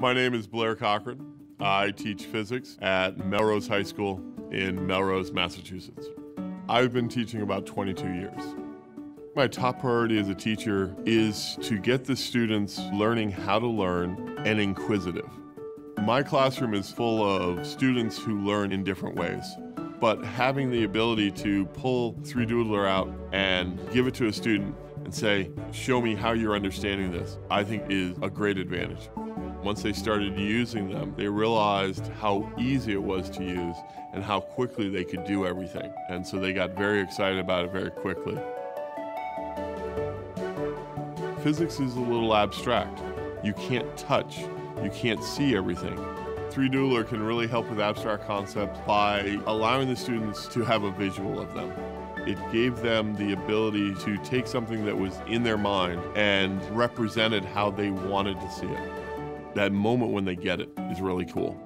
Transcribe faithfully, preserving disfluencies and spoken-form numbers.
My name is Blair Cochran. I teach physics at Melrose High School in Melrose, Massachusetts. I've been teaching about twenty-two years. My top priority as a teacher is to get the students learning how to learn and inquisitive. My classroom is full of students who learn in different ways, but having the ability to pull three doodler out and give it to a student and say, show me how you're understanding this, I think is a great advantage. Once they started using them, they realized how easy it was to use and how quickly they could do everything. And so they got very excited about it very quickly. Physics is a little abstract. You can't touch, you can't see everything. three doodler can really help with abstract concepts by allowing the students to have a visual of them. It gave them the ability to take something that was in their mind and represented how they wanted to see it. That moment when they get it is really cool.